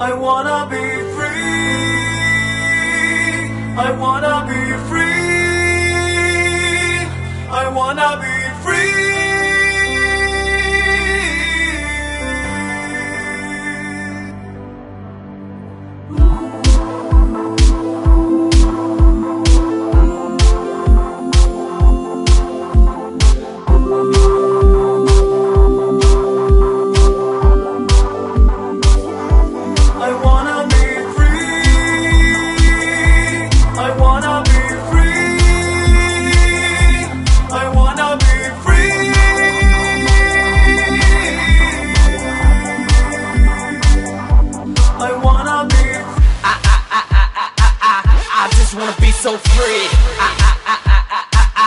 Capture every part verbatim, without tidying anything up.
I wanna be free. I wanna be free. I wanna be so free. I, I, I, I, I, I,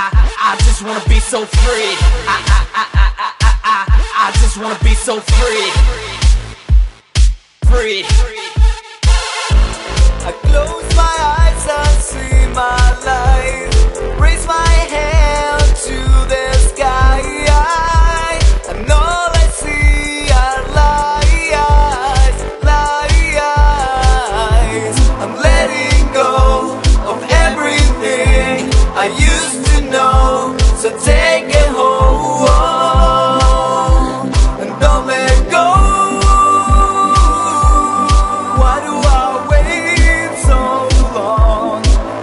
I just wanna be so free. I, I, I, I, I, I, I just wanna be so free. Free. I close my eyes and see my life. Raise my hand to the sky. And all I see are lies, lies. I'm letting go of everything I used to know, so take it home and don't let go. Why do I wait so long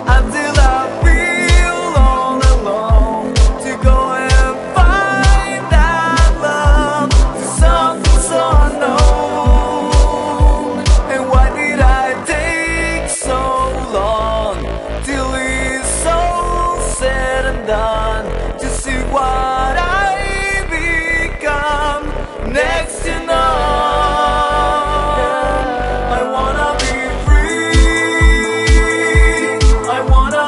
until I feel all alone to go and find that love to something so unknown? And why did I take so long till it's all said and done, to see what I become next to none? I wanna be free. I wanna be free. I wanna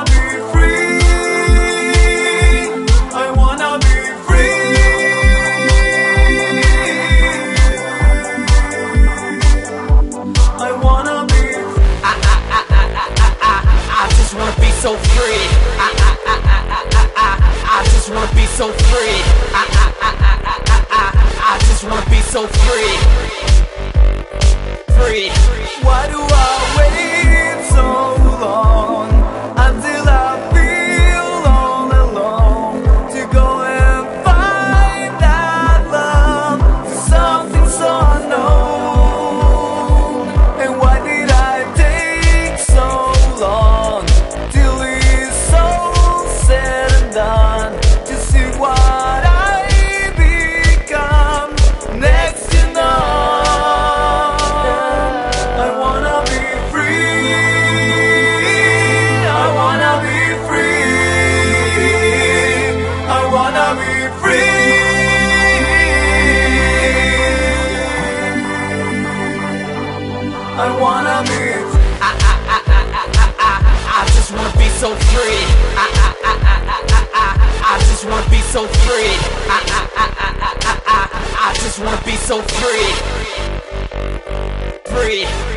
be free. I wanna be free. I, I, I, I, I, I, I just wanna be so free. I, I, I, I, I, I, I just wanna be so free. I, I, I, I, I, I, I just wanna be so free. Free. Why do I wait so long until I feel all alone to go and find that love to something so unknown? And why did I take so long till it's all said and done, to see what I become next to none? I wanna be free. I wanna be free. I wanna be free. I wanna be I, I, I, I, I, I, I just wanna be so free. I, I, I, I, I, I, I just wanna be so free. I, I, I, I, I, I, I just wanna be so free. Free.